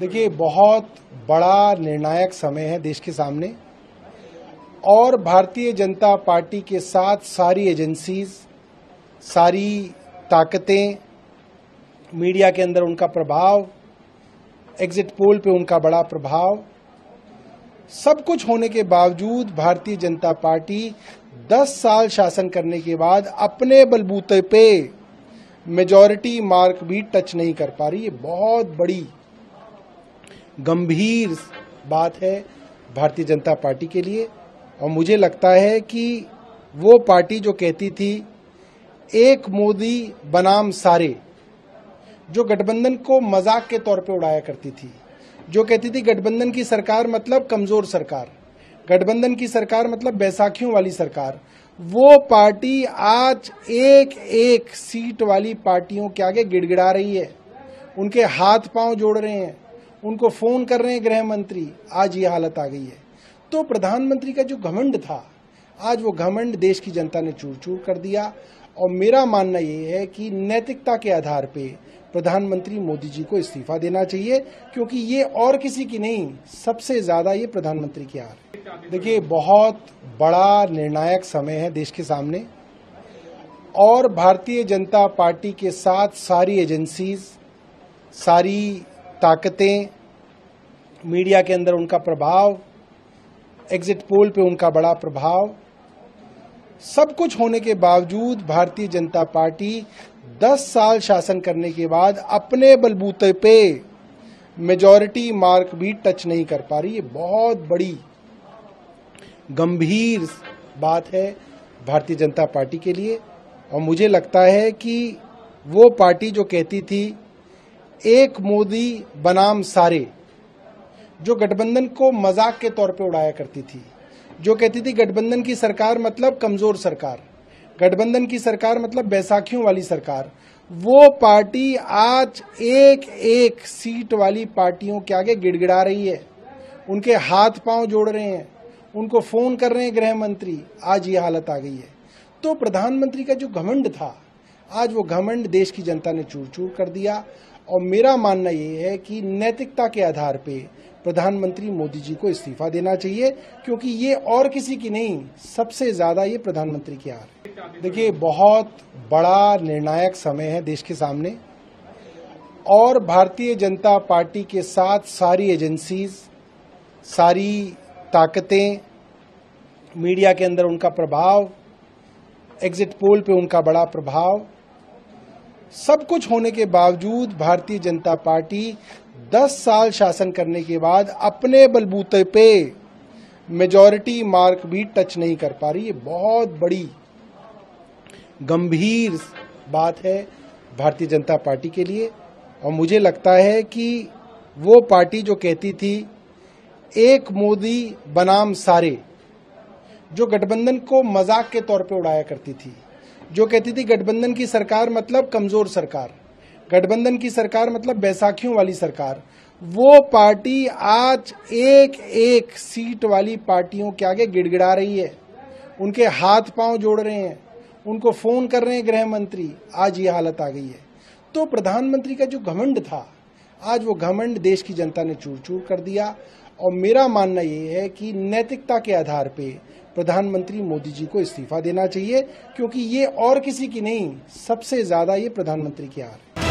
देखिए, बहुत बड़ा निर्णायक समय है देश के सामने और भारतीय जनता पार्टी के साथ सारी एजेंसीज, सारी ताकतें, मीडिया के अंदर उनका प्रभाव, एग्जिट पोल पे उनका बड़ा प्रभाव, सब कुछ होने के बावजूद भारतीय जनता पार्टी 10 साल शासन करने के बाद अपने बलबूते पे मेजॉरिटी मार्क भी टच नहीं कर पा रही। ये बहुत बड़ी गंभीर बात है भारतीय जनता पार्टी के लिए। और मुझे लगता है कि वो पार्टी जो कहती थी एक मोदी बनाम सारे, जो गठबंधन को मजाक के तौर पे उड़ाया करती थी, जो कहती थी गठबंधन की सरकार मतलब कमजोर सरकार, गठबंधन की सरकार मतलब बैसाखियों वाली सरकार, वो पार्टी आज एक एक सीट वाली पार्टियों के आगे गिड़गिड़ा रही है, उनके हाथ पांव जोड़ रहे हैं, उनको फोन कर रहे हैं गृह मंत्री। आज ये हालत आ गई है। तो प्रधानमंत्री का जो घमंड था, आज वो घमंड देश की जनता ने चूर चूर कर दिया। और मेरा मानना ये है कि नैतिकता के आधार पे प्रधानमंत्री मोदी जी को इस्तीफा देना चाहिए, क्योंकि ये और किसी की नहीं, सबसे ज्यादा ये प्रधानमंत्री की हार। देखिए, बहुत बड़ा निर्णायक समय है देश के सामने और भारतीय जनता पार्टी के साथ सारी एजेंसीज, सारी ताकतें, मीडिया के अंदर उनका प्रभाव, एग्जिट पोल पे उनका बड़ा प्रभाव, सब कुछ होने के बावजूद भारतीय जनता पार्टी 10 साल शासन करने के बाद अपने बलबूते पे मेजॉरिटी मार्क भी टच नहीं कर पा रही। ये बहुत बड़ी गंभीर बात है भारतीय जनता पार्टी के लिए। और मुझे लगता है कि वो पार्टी जो कहती थी एक मोदी बनाम सारे, जो गठबंधन को मजाक के तौर पे उड़ाया करती थी, जो कहती थी गठबंधन की सरकार मतलब कमजोर सरकार, गठबंधन की सरकार मतलब बैसाखियों वाली सरकार, वो पार्टी आज एक एक सीट वाली पार्टियों के आगे गिड़गिड़ा रही है, उनके हाथ पांव जोड़ रहे हैं, उनको फोन कर रहे हैं गृह मंत्री। आज ये हालत आ गई है। तो प्रधानमंत्री का जो घमंड था, आज वो घमंड देश की जनता ने चूर चूर कर दिया। और मेरा मानना ये है कि नैतिकता के आधार पे प्रधानमंत्री मोदी जी को इस्तीफा देना चाहिए, क्योंकि ये और किसी की नहीं, सबसे ज्यादा ये प्रधानमंत्री की हार। देखिए, बहुत बड़ा निर्णायक समय है देश के सामने और भारतीय जनता पार्टी के साथ सारी एजेंसीज, सारी ताकतें, मीडिया के अंदर उनका प्रभाव, एग्जिट पोल पे उनका बड़ा प्रभाव, सब कुछ होने के बावजूद भारतीय जनता पार्टी 10 साल शासन करने के बाद अपने बलबूते पे मेजॉरिटी मार्क भी टच नहीं कर पा रही। ये बहुत बड़ी गंभीर बात है भारतीय जनता पार्टी के लिए। और मुझे लगता है कि वो पार्टी जो कहती थी एक मोदी बनाम सारे, जो गठबंधन को मजाक के तौर पे उड़ाया करती थी, जो कहती थी गठबंधन की सरकार मतलब कमजोर सरकार, गठबंधन की सरकार मतलब बैसाखियों वाली सरकार, वो पार्टी आज एक एक सीट वाली पार्टियों के आगे गिड़गिड़ा रही है, उनके हाथ पांव जोड़ रहे हैं, उनको फोन कर रहे हैं गृह मंत्री। आज ये हालत आ गई है। तो प्रधानमंत्री का जो घमंड था, आज वो घमंड देश की जनता ने चूर चूर कर दिया। और मेरा मानना ये है कि नैतिकता के आधार पे प्रधानमंत्री मोदी जी को इस्तीफा देना चाहिए, क्योंकि ये और किसी की नहीं, सबसे ज्यादा ये प्रधानमंत्री की हार।